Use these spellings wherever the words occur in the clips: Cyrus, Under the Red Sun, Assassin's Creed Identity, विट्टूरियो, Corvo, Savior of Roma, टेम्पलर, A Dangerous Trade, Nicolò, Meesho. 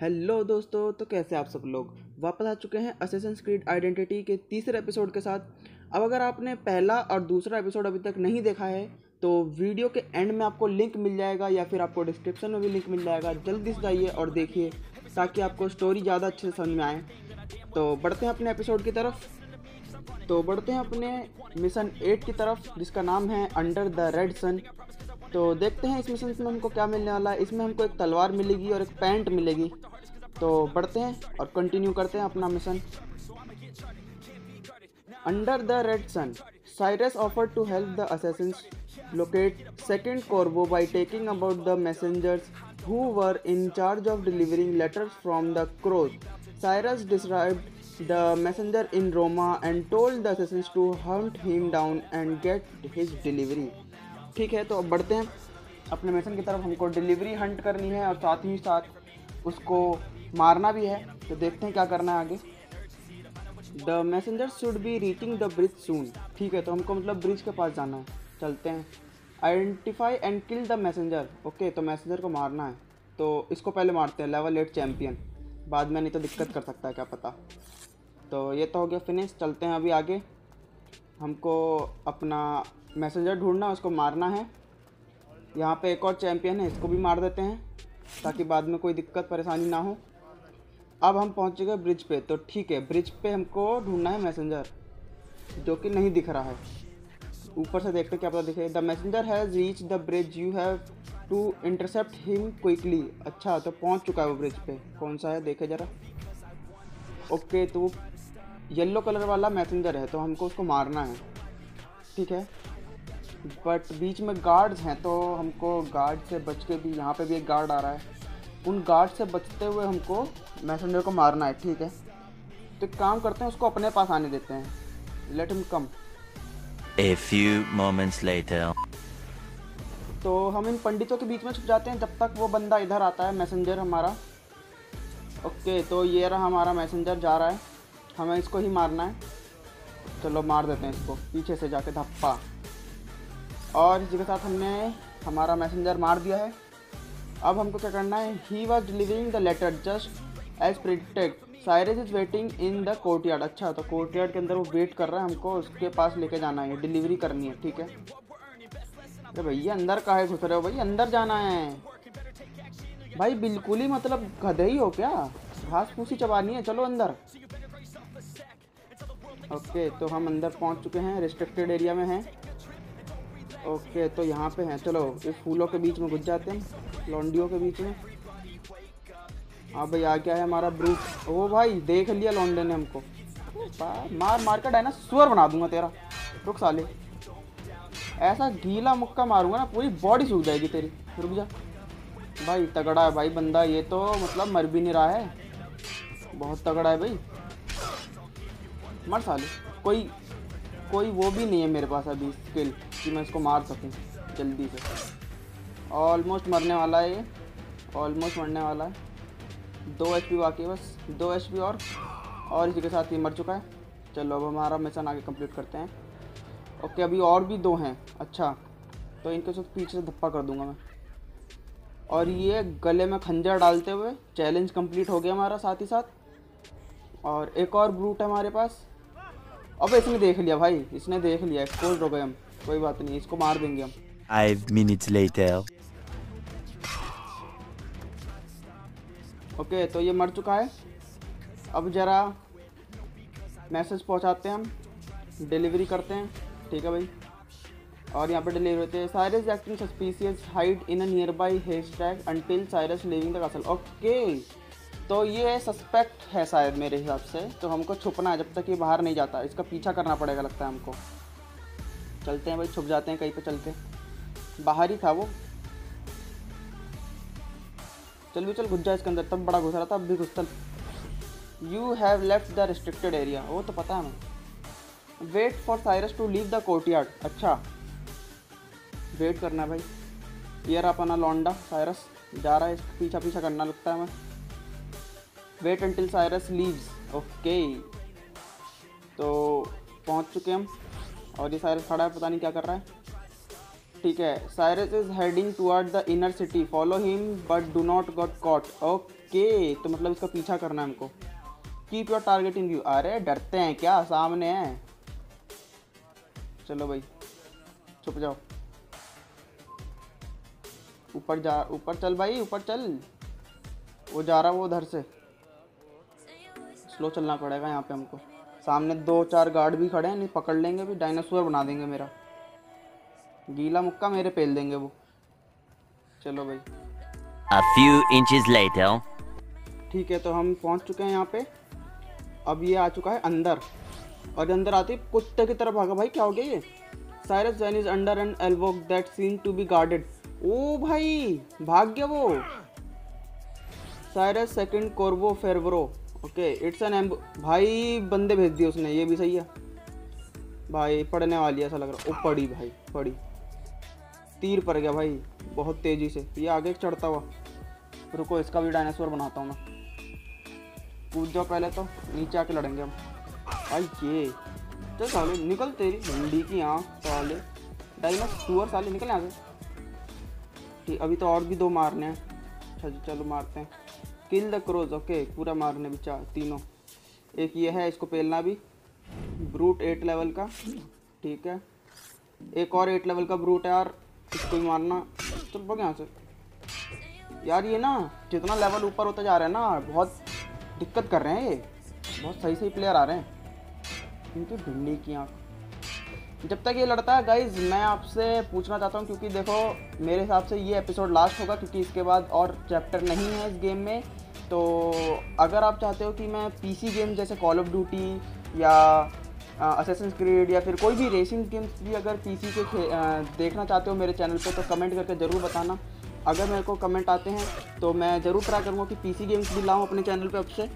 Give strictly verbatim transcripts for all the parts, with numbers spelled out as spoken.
Hello दोस्तों, तो कैसे आप सब लोग वापस आ चुके हैं असैसिन्स क्रीड आइडेंटिटी के तीसरे एपिसोड के साथ। अब अगर आपने पहला और दूसरा एपिसोड अभी तक नहीं देखा है तो वीडियो के एंड में आपको लिंक मिल जाएगा या फिर आपको डिस्क्रिप्शन में भी लिंक मिल जाएगा। जल्दी से जाइए और देखिए ताकि आपको स्टोरी ज़्यादा अच्छे से समझ में आए। तो बढ़ते हैं अपने एपिसोड की तरफ। तो बढ़ते हैं अपने मिशन एट की तरफ जिसका नाम है अंडर द रेड सन। तो देखते हैं इस मिशन में हमको क्या मिलने वाला है। इसमें हमको एक तलवार मिलेगी और एक पैंट मिलेगी। तो बढ़ते हैं और कंटिन्यू करते हैं अपना mission. Under the red sun, Cyrus offered to help the assassins locate Second Corvo by taking about the messengers who were in charge of delivering letters from the crows. Cyrus described the messenger in Roma and told the assassins to hunt him down and get his delivery. ठीक है, तो अब बढ़ते हैं अपने mission की तरफ। हमको डिलीवरी हंट करनी है और साथ ही साथ उसको मारना भी है। तो देखते हैं क्या करना है आगे। The messengers should be reaching the bridge soon. ठीक है, तो हमको मतलब ब्रिज के पास जाना है। चलते हैं। Identify and kill the messenger. Okay, तो मैसेंजर को मारना है, तो इसको पहले मारते हैं। लेवल एट चैम्पियन, बाद में नहीं तो दिक्कत कर सकता है, क्या पता। तो ये तो हो गया फिनिश। चलते हैं अभी आगे। हमको अपना मैसेंजर ढूंढना है, उसको मारना है। यहाँ पे एक और चैम्पियन है, इसको भी मार देते हैं ताकि बाद में कोई दिक्कत परेशानी ना हो। अब हम पहुँच गए ब्रिज पे। तो ठीक है, ब्रिज पे हमको ढूंढना है मैसेंजर, जो कि नहीं दिख रहा है। ऊपर से देखते क्या पता दिखे। The messenger has reach the bridge, you have to intercept him quickly. अच्छा, तो पहुंच चुका है वो ब्रिज पे। कौन सा है देखे ज़रा। ओके, तो वो येलो कलर वाला मैसेंजर है, तो हमको उसको मारना है। ठीक है, बट बीच में गार्ड्स हैं, तो हमको गार्ड से बच के भी, यहाँ पे भी एक गार्ड आ रहा है, उन गार्ड से बचते हुए हमको मैसेंजर को मारना है। ठीक है, तो काम करते हैं, उसको अपने पास आने देते हैं। Let him come. A few moments later. तो हम इन पंडितों के बीच में छुप जाते हैं जब तक वो बंदा इधर आता है, मैसेंजर हमारा। ओके, तो ये रहा हमारा मैसेंजर, जा रहा है। हमें इसको ही मारना है। चलो मार देते हैं इसको, पीछे से जाके धप्पा। और इसी के साथ हमने हमारा मैसेंजर मार दिया है। अब हमको क्या करना है। He was delivering the letter just as predicted, Cyrus is waiting in the courtyard. अच्छा, तो कोर्ट यार्ड के अंदर वो वेट कर रहा है, हमको उसके पास लेके जाना है, डिलीवरी करनी है। ठीक है, अरे भैया अंदर काहे घुस रहे हो भाई, अंदर जाना है भाई। बिल्कुल ही मतलब गधे ही हो क्या, घास फूसी चबानी है, चलो अंदर। ओके, तो हम अंदर पहुंच चुके हैं, रिस्ट्रिक्टेड एरिया में हैं। ओके, तो यहाँ पे हैं। चलो इस फूलों के बीच में घुस जाते हैं, लॉन्डियों के बीच में। हाँ भाई, आ गया है हमारा ब्रूट। ओ भाई, देख लिया लॉन्डे ने हमको, मार मार कर डायनासोर बना दूंगा तेरा। रुक साले, ऐसा गीला मुक्का मारूंगा ना पूरी बॉडी सूख जाएगी तेरी। रुक जा भाई, तगड़ा है भाई बंदा ये, तो मतलब मर भी नहीं रहा है, बहुत तगड़ा है भाई। मर साले, कोई कोई वो भी नहीं है मेरे पास अभी स्किल कि मैं इसको मार सकूँ जल्दी से। ऑलमोस्ट मरने वाला है ये, ऑलमोस्ट मरने वाला है। दो एच पी बाकी है बस, दो एच पी और और इसी के साथ ये मर चुका है। चलो अब हमारा मिशन आगे कंप्लीट करते हैं। ओके, अभी और भी दो हैं। अच्छा, तो इनके साथ पीछे से धप्पा कर दूंगा मैं। और ये गले में खंजर डालते हुए चैलेंज कंप्लीट हो गया हमारा। साथ ही साथ और एक और ब्रूट है हमारे पास। अब इसने देख लिया भाई, इसने देख लिया, एक्सपोज हो गए हम। कोई बात नहीं, इसको मार देंगे हम। Five minutes later. Okay okay, तो ये मर चुका है। अब ज़रा मैसेज पहुंचाते हैं, हम डिलीवरी करते हैं। ठीक है भाई, और यहाँ पे डिलीवरी होते हैं। Cyrus acting suspicious, hide in a nearby hashtag until Cyrus living the castle. Okay, तो ये सस्पेक्ट है शायद मेरे हिसाब से, तो हमको छुपना है जब तक ये बाहर नहीं जाता। इसका पीछा करना पड़ेगा लगता है हमको। चलते हैं भाई, छुप जाते हैं कहीं पर चल के। बाहर ही था वो। चल भी चल, घुस जा इसके अंदर। तब बड़ा घुस रहा था, अब भी घुसता। You have left the restricted area, वो तो पता है हमें। Wait for Cyrus to leave the courtyard. अच्छा, वेट करना है भाई। ये रहा अपना लौंडा साइरस, जा रहा है, इसका पीछा पीछा करना लगता है हमें। Wait until Cyrus leaves. Okay, तो पहुंच चुके हम। और ये साइरस खड़ा है, पता नहीं क्या कर रहा है। ठीक है, Cyrus is heading toward the inner city, follow him but do not got caught. Okay, okay, तो मतलब इसका पीछा करना है हमको। Keep your target in view. अरे डरते हैं क्या, सामने हैं। चलो भाई छुप जाओ, ऊपर जा, ऊपर चल भाई, ऊपर चल। वो जा रहा वो उधर से, स्लो चलना पड़ेगा यहाँ पे हमको। सामने दो चार गार्ड भी खड़े हैं, नहीं पकड़ लेंगे भी, डायनासोर बना देंगे मेरा, गीला मुक्का मेरे पेल देंगे वो। चलो भाई A few inches later. ठीक है, तो हम पहुँच चुके हैं यहाँ पे। अब ये आ चुका है अंदर, और अंदर आते ही कुत्ते की तरह भागा। भाई क्या हो गया ये? Cyrus van is under and elbow that seem to be guarded. ओ भाई भाग गया वो। साइरस सेकंड कॉर्वो फेरवरो। ओके इट्स एन एम्ब। भाई बंदे भेज दिए उसने, ये भी सही है भाई, पढ़ने वाली ऐसा लग रहा। ओ पड़ी भाई पड़ी, तीर पड़ गया भाई बहुत तेज़ी से। ये आगे चढ़ता हुआ, रुको इसका भी डायनासोर बनाता हूँ मैं। कूद जाओ पहले, तो नीचे आके लड़ेंगे हम। भाई ये चल साले निकल, तेरी भिंडी की आँख साले, डायनासोर साले निकल यहाँ से। ठीक, अभी तो और भी दो मारने हैं। अच्छा जी चलो मारते हैं। Kill the crows. ओके पूरा मारने भी चार, तीनों। एक ये है, इसको पेलना भी। ब्रूट एट लेवल का, ठीक है। एक और एट लेवल का ब्रूट है यार, इसको भी मारना। चल भाग यहाँ से यार। ये ना जितना लेवल ऊपर होता जा रहा है ना, बहुत दिक्कत कर रहे हैं ये। बहुत सही सही प्लेयर आ रहे हैं, इनकी भिंडी की आँख। जब तक ये लड़ता है गाइज, मैं आपसे पूछना चाहता हूँ, क्योंकि देखो मेरे हिसाब से ये एपिसोड लास्ट होगा, क्योंकि इसके बाद और चैप्टर नहीं है इस गेम में। तो अगर आप चाहते हो कि मैं पीसी गेम जैसे कॉल ऑफ ड्यूटी या असैसिन्स क्रीड या फिर कोई भी रेसिंग गेम्स भी अगर पीसी के खे, आ, देखना चाहते हो मेरे चैनल पे, तो कमेंट करके ज़रूर बताना। अगर मेरे को कमेंट आते हैं तो मैं ज़रूर ट्राई करूँगा कि पीसी गेम्स भी लाऊँ अपने चैनल पर। आपसे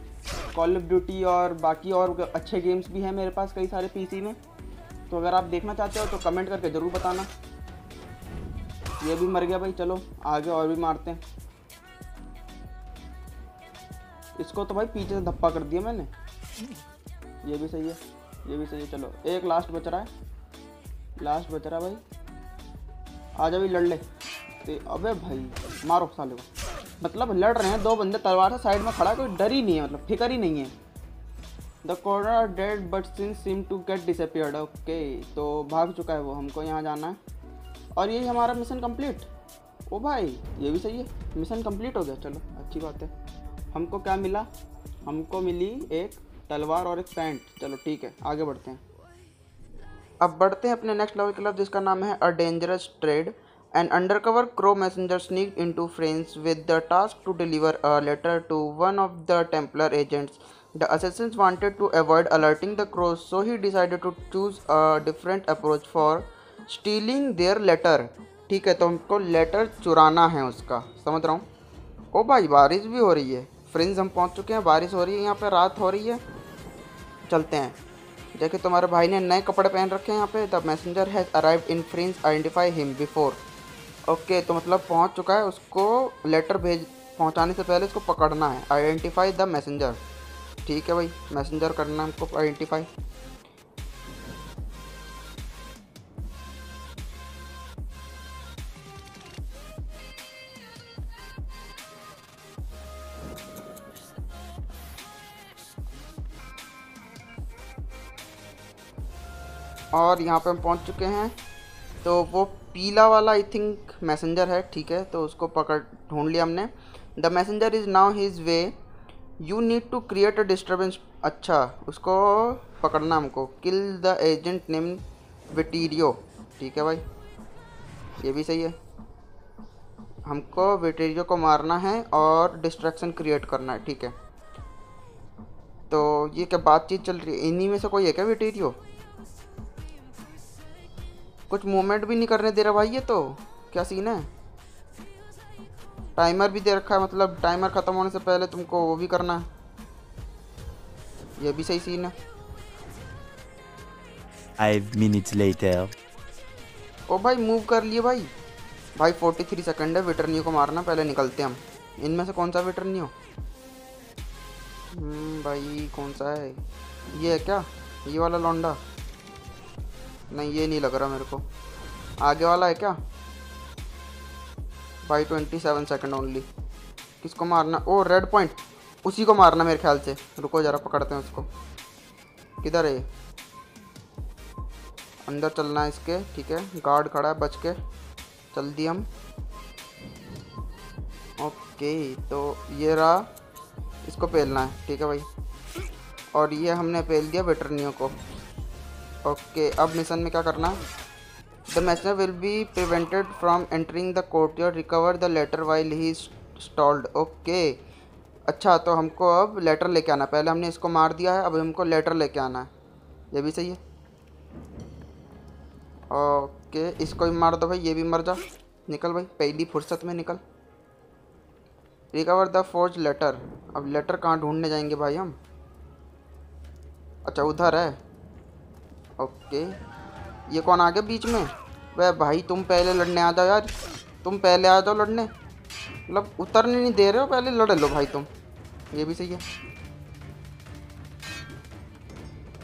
कॉल ऑफ ड्यूटी और बाकी और अच्छे गेम्स भी हैं मेरे पास कई सारे पीसी में, तो अगर आप देखना चाहते हो तो कमेंट करके ज़रूर बताना। ये भी मर गया भाई, चलो आगे और भी मारते हैं इसको। तो भाई पीछे से धप्पा कर दिया मैंने। ये भी सही है, ये भी सही है। चलो एक लास्ट बच रहा है, लास्ट बच रहा है भाई। आजा भाई लड़ ले। अबे भाई मारो साले को। मतलब लड़ रहे हैं दो बंदे, तलवार से साइड में खड़ा, कोई डर ही नहीं है, मतलब फिकर ही नहीं है। The corner are dead but since seem to get disappeared. Okay तो भाग चुका है वो, हमको यहाँ जाना है। और ये हमारा मिशन कंप्लीट। ओ भाई ये भी सही है, मिशन कंप्लीट हो गया, चलो अच्छी बात है। हमको क्या मिला? हमको मिली एक तलवार और एक पैंट। चलो ठीक है आगे बढ़ते हैं। अब बढ़ते हैं अपने नेक्स्ट लेवल की तरफ, जिसका नाम है a dangerous trade. And undercover crow messenger sneak in to France with the task to deliver a letter to one of the टेम्पलर agents. The assassins wanted to avoid alerting the crows, so he decided to choose a different approach for stealing their letter. ठीक है, तो हमको letter चुराना है उसका, समझ रहा हूँ। ओ भाई बारिश भी हो रही है फ्रेंड्स, हम पहुँच चुके हैं, बारिश हो रही है यहाँ पे, रात हो रही है। चलते हैं। देखिए तुम्हारे भाई ने नए कपड़े पहन रखे हैं यहाँ पे। The messenger has arrived in friends, identify him before. Okay तो मतलब पहुँच चुका है, उसको लेटर भेज पहुँचाने से पहले उसको पकड़ना है। आइडेंटिफाई द मैसेंजर, ठीक है भाई मैसेंजर करना हमको आइडेंटिफाई। और यहाँ पे हम पहुँच चुके हैं, तो वो पीला वाला आई थिंक मैसेंजर है, ठीक है। तो उसको पकड़ ढूंढ लिया हमने। The messenger is now his way, you need to create a disturbance. अच्छा उसको पकड़ना हमको। Kill the agent name विट्टूरियो, ठीक है भाई ये भी सही है। हमको विट्टूरियो को मारना है और डिस्ट्रैक्शन क्रिएट करना है, ठीक है। तो ये क्या बातचीत चल रही है, इन्हीं में से कोई है क्या विट्टूरियो? कुछ मूवमेंट भी नहीं करने दे रहा भाई, ये तो क्या सीन है। टाइमर भी दे रखा है, मतलब टाइमर ख़त्म होने से पहले तुमको वो भी करना है, ये भी सही सीन है। Five minutes later. ओ भाई मूव कर लिए भाई। भाई तैंतालीस सेकंड है, विटर्नियो को मारना, पहले निकलते हम। इनमें से कौन सा विटर्नियो? हम्म भाई कौन सा है ये? है क्या ये वाला लौंडा? नहीं ये नहीं लग रहा मेरे को। आगे वाला है क्या? भाई ट्वेंटी सेवन सेकेंड ओनली। इसको मारना। ओ रेड पॉइंट, उसी को मारना मेरे ख्याल से। रुको जरा पकड़ते हैं उसको। किधर है? अंदर चलना है इसके। ठीक है, गार्ड खड़ा है, बच के चल दिए हम। ओके तो ये रहा, इसको पेलना है। ठीक है भाई, और ये हमने पेल दिया वेटरनियों को। ओके अब मिशन में क्या करना है? The messenger will be prevented from entering the courtyard. Recover the letter while he is stalled. Okay, अच्छा तो हमको अब लेटर लेके आना। पहले हमने इसको मार दिया है, अब हमको लेटर लेके आना है। ये भी सही है। ओके इसको भी मार दो भाई, ये भी मर जा। निकल भाई, पहली फुर्सत में निकल। Recover the forged letter. अब लेटर कहाँ ढूंढने जाएंगे भाई हम? अच्छा उधर है। ओके ये कौन आ गया बीच में? वह भाई तुम पहले लड़ने आ जाओ यार, तुम पहले आ जाओ लड़ने। मतलब उतरने नहीं दे रहे हो, पहले लड़ लो भाई तुम। ये भी सही है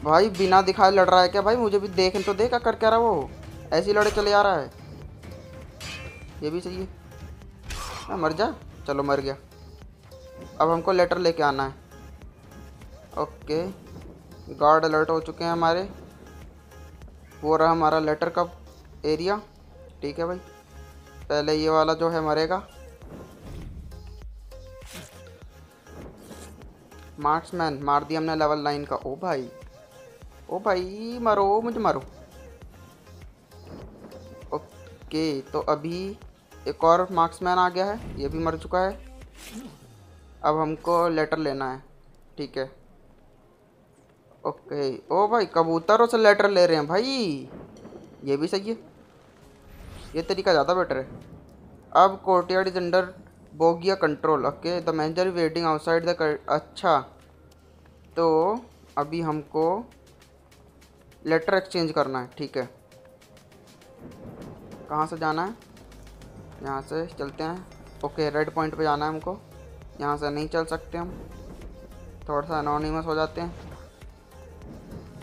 भाई, बिना दिखाए लड़ रहा है क्या भाई? मुझे भी देख तो देखा कर क्या रहा वो, ऐसे लड़े चले आ रहा है। ये भी सही है। आ, मर जा। चलो मर गया। अब हमको लेटर लेके आना है। ओके गार्ड अलर्ट हो चुके हैं हमारे। वो रहा हमारा लेटर का एरिया। ठीक है भाई, पहले ये वाला जो है मरेगा। मार्क्समैन मार दिया हमने लेवल नाइन का। ओ भाई, ओ भाई मारो मुझे, मारो। ओके तो अभी एक और मार्क्समैन आ गया है, ये भी मर चुका है। अब हमको लेटर लेना है। ठीक है। ओके ओ भाई कबूतरों से लेटर ले रहे हैं भाई। ये भी सही है, ये तरीका ज़्यादा बेटर है। अब कोर्टयार्ड इज अंडर बोगिया control. Okay the manager waiting outside the. अच्छा तो अभी हमको लेटर एक्सचेंज करना है। ठीक है, कहाँ से जाना है? यहाँ से चलते हैं। ओके रेड पॉइंट पे जाना है हमको, यहाँ से नहीं चल सकते हम, थोड़ा सा अनोनिमस हो जाते हैं।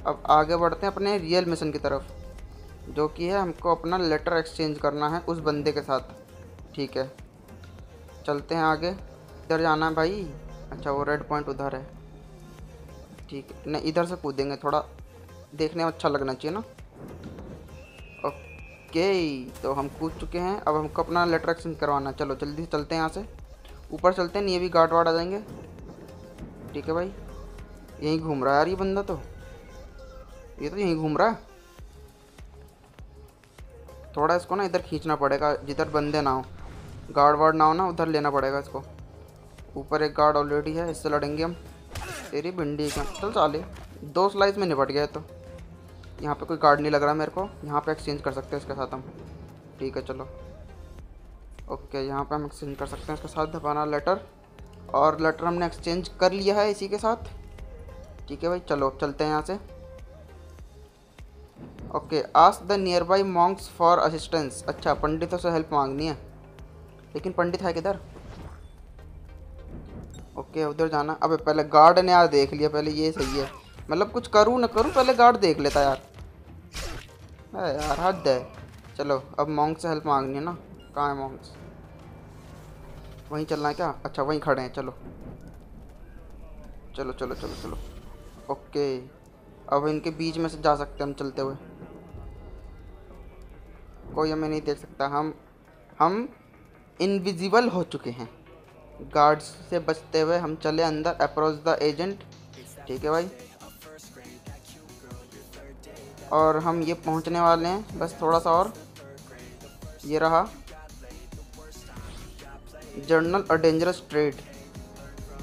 अब आगे बढ़ते हैं अपने रियल मिशन की तरफ, जो कि है हमको अपना लेटर एक्सचेंज करना है उस बंदे के साथ। ठीक है चलते हैं आगे। इधर जाना है भाई। अच्छा वो रेड पॉइंट उधर है। ठीक है, नहीं इधर से कूदेंगे, थोड़ा देखने में अच्छा लगना चाहिए ना। ओके तो हम कूद चुके हैं, अब हमको अपना लेटर एक्सचेंज करवाना है। चलो जल्दी से चलते हैं, यहाँ से ऊपर चलते हैं, ये भी गार्ड वार्ड आ जाएंगे। ठीक है भाई, यहीं घूम रहा है यार ये बंदा, तो ये तो यहीं घूम रहा है। थोड़ा इसको ना इधर खींचना पड़ेगा, जिधर बंदे ना हो, गार्ड वार्ड ना हो ना, उधर लेना पड़ेगा इसको। ऊपर एक गार्ड ऑलरेडी है, इससे लड़ेंगे हम। तेरी भिंडी का चल चाले, दो स्लाइस में निपट गया। तो यहाँ पे कोई गार्ड नहीं लग रहा मेरे को, यहाँ पे एक्सचेंज कर सकते हैं इसके साथ हम। ठीक है चलो। ओके यहाँ पे हम एक्सचेंज कर सकते हैं इसके साथ अपना लेटर, और लेटर हमने एक्सचेंज कर लिया है इसी के साथ। ठीक है भाई चलो चलते हैं यहाँ से। Okay ask the nearby monks for assistance. अच्छा पंडितों से हेल्प मांगनी है, लेकिन पंडित है किधर? ओके उधर जाना। अबे पहले गार्ड ने यार देख लिया, पहले ये सही है। मतलब कुछ करूँ ना करूँ, पहले गार्ड देख लेता यार। अरे यार हद है। चलो अब मॉन्क्स से हेल्प मांगनी है ना। कहाँ है मॉन्क्स? वहीं चलना है क्या? अच्छा वहीं खड़े हैं। चलो चलो चलो चलो चलो। ओके अब इनके बीच में से जा सकते हैं हम चलते हुए, कोई हमें नहीं देख सकता। हम हम इनविजिबल हो चुके हैं। गार्ड्स से बचते हुए हम चले अंदर। Approach the agent. ठीक है भाई, और हम ये पहुंचने वाले हैं बस थोड़ा सा। और ये रहा journal a dangerous trade.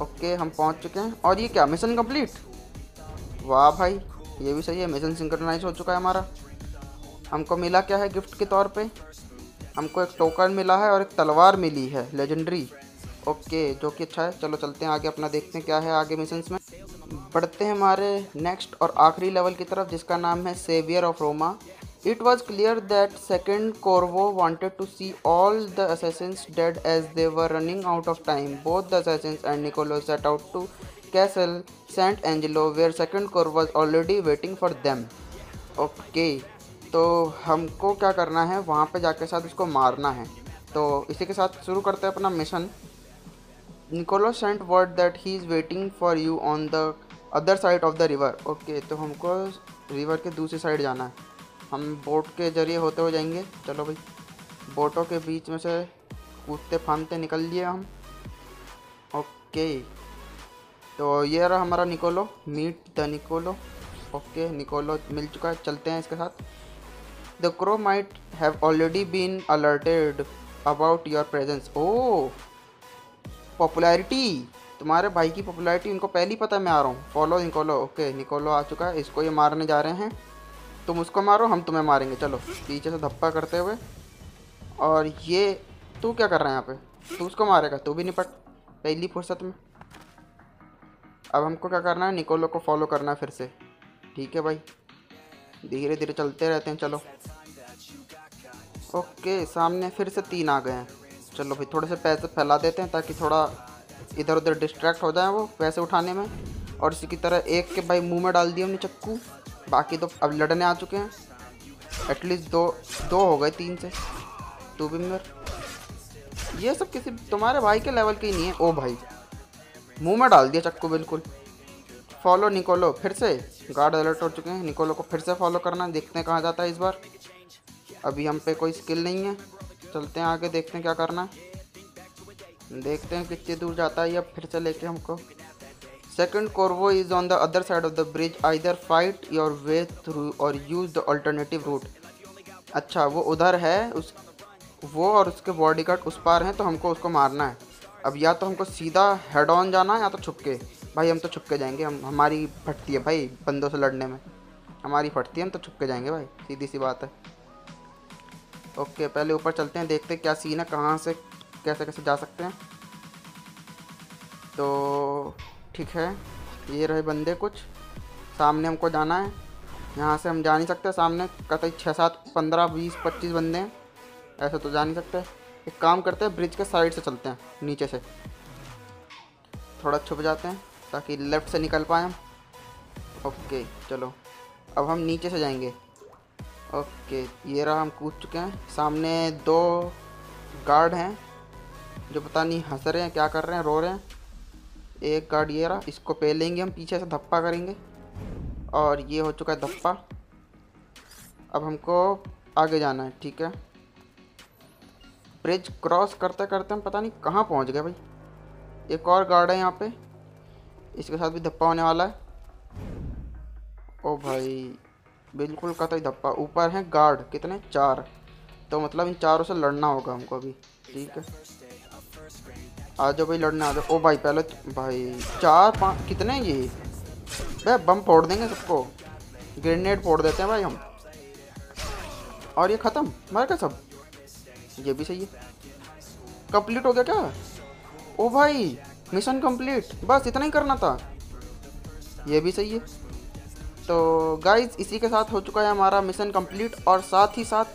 Okay हम पहुंच चुके हैं। और ये क्या, मिशन कंप्लीट? वाह भाई ये भी सही है, मिशन सिंक्रोनाइज हो चुका है हमारा। हमको मिला क्या है गिफ्ट के तौर पे? हमको एक टोकन मिला है और एक तलवार मिली है लेजेंडरी। ओके जो कि अच्छा है। चलो चलते हैं आगे, अपना देखते हैं क्या है आगे मिशंस में। बढ़ते हैं हमारे नेक्स्ट और आखिरी लेवल की तरफ, जिसका नाम है Saviour of Roma. It was clear that second Corvo wanted to see all the assassins dead as they were running out of time. Both the assassins and Niccolo set out to castle Sant'Angelo where second core was already waiting for them. Okay तो हमको क्या करना है, वहाँ पे जाके साथ उसको मारना है। तो इसी के साथ शुरू करते हैं अपना mission. Nicolò sent word that he is waiting for you on the other side of the river. Okay, तो हमको रिवर के दूसरी साइड जाना है, हम बोट के ज़रिए होते हुए जाएंगे। चलो भाई, बोटों के बीच में से कूदते फांदते निकल लिए हम। ओके, तो ये रहा हमारा Nicolò, meet the Nicolò। Okay, Nicolò मिल चुका है, चलते हैं इसके साथ। The crow might have already been alerted about your presence. Oh, popularity! तुम्हारे भाई की पॉपुलैरिटी उनको पहले ही पता है मैं आ रहा हूँ। Follow Nicolò। ओके, Nicolò आ चुका है, इसको ये मारने जा रहे हैं, तुम उसको मारो हम तुम्हें मारेंगे। चलो पीछे से धप्पा करते हुए। और ये तू क्या कर रहा है यहाँ पे? तू उसको मारेगा, तू भी निपट पहली फुर्सत में। अब हमको क्या करना है? Nicolò को फॉलो करना है फिर से। ठीक है भाई, धीरे धीरे चलते रहते हैं। चलो ओके, सामने फिर से तीन आ गए हैं। चलो भाई, थोड़े से पैसे फैला देते हैं ताकि थोड़ा इधर उधर डिस्ट्रैक्ट हो जाए वो पैसे उठाने में। और इसी की तरह एक के भाई मुंह में डाल दिया हमने चक्कू, बाकी तो अब लड़ने आ चुके हैं। एटलीस्ट दो दो हो गए तीन से। तू भी मर। ये सब किसी तुम्हारे भाई के लेवल के ही नहीं है। ओ भाई, मुंह में डाल दिया चक्कू बिल्कुल। फॉलो Nicolò, फिर से गार्ड अलर्ट हो चुके हैं। Nicolò को फिर से फॉलो करना, देखते हैं कहाँ जाता है इस बार। अभी हम पे कोई स्किल नहीं है, चलते हैं आगे, देखते हैं क्या करना है, देखते हैं कितनी दूर जाता है। अब फिर से लेके हमको। Second Corvo is on the other side of the bridge, either fight your way through or use the alternative route. अच्छा, वो उधर है, उस वो और उसके बॉडीगार्ड उस पार हैं, तो हमको उसको मारना है। अब या तो हमको सीधा हेड ऑन जाना है या तो छुपके। भाई हम तो छुपके जाएंगे, हम हमारी फटती है भाई बंदों से लड़ने में, हमारी फटती है, हम तो छुपके जाएंगे भाई, सीधी सी बात है। ओके, पहले ऊपर चलते हैं, देखते हैं क्या सीन है, कहाँ से कैसे कैसे जा सकते हैं। तो ठीक है, ये रहे बंदे कुछ। सामने हमको जाना है, यहाँ से हम जा नहीं सकते। सामने कतई छः सात पंद्रह बीस पच्चीस बंदे हैं, ऐसे तो जा नहीं सकते। एक काम करते हैं, ब्रिज के साइड से चलते हैं, नीचे से थोड़ा छुप जाते हैं ताकि लेफ़्ट से निकल पाएँ हम। ओके चलो, अब हम नीचे से जाएंगे। ओके, ये रहा, हम कूद चुके हैं। सामने दो गार्ड हैं जो पता नहीं हंस रहे हैं, क्या कर रहे हैं, रो रहे हैं। एक गार्ड ये रहा, इसको पे लेंगे हम, पीछे से धप्पा करेंगे। और ये हो चुका है धप्पा, अब हमको आगे जाना है। ठीक है, ब्रिज क्रॉस करते करते हम पता नहीं कहाँ पहुँच गए भाई। एक और गार्ड है यहाँ पे, इसके साथ भी धप्पा होने वाला है। ओ भाई, बिल्कुल कतई धप्पा। ऊपर हैं गार्ड कितने? चार, तो मतलब इन चारों से लड़ना होगा हमको अभी। ठीक है, आ जाओ भाई, लड़ने आ जाओ। ओ भाई, पहले भाई चार पाँच कितने हैं ये? भाई बम फोड़ देंगे सबको, ग्रेनेड फोड़ देते हैं भाई हम। और ये ख़त्म, मर गए सब। ये भी सही है, कंप्लीट हो गया क्या? ओ भाई, मिशन कंप्लीट, बस इतना ही करना था। ये भी सही है। तो गाइज, इसी के साथ हो चुका है हमारा मिशन कंप्लीट, और साथ ही साथ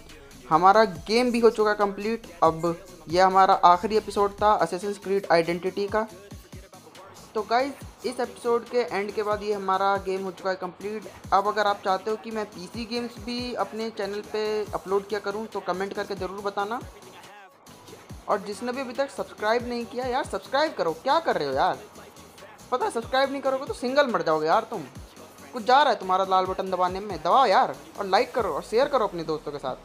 हमारा गेम भी हो चुका है कंप्लीट। अब यह हमारा आखिरी एपिसोड था Assassin's Creed Identity का। तो गाइज, इस एपिसोड के एंड के बाद ये हमारा गेम हो चुका है कंप्लीट। अब अगर आप चाहते हो कि मैं पीसी गेम्स भी अपने चैनल पे अपलोड किया करूं तो कमेंट करके ज़रूर बताना। और जिसने भी अभी तक सब्सक्राइब नहीं किया, यार सब्सक्राइब करो, क्या कर रहे हो यार? पता है सब्सक्राइब नहीं करोगे तो सिंगल मर जाओगे यार तुम। कुछ जा रहा है तुम्हारा लाल बटन दबाने में, दबाओ यार। और लाइक करो और शेयर करो अपने दोस्तों के साथ।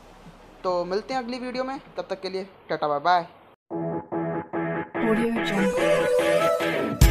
तो मिलते हैं अगली वीडियो में, तब तक के लिए टाटा बाय बाय।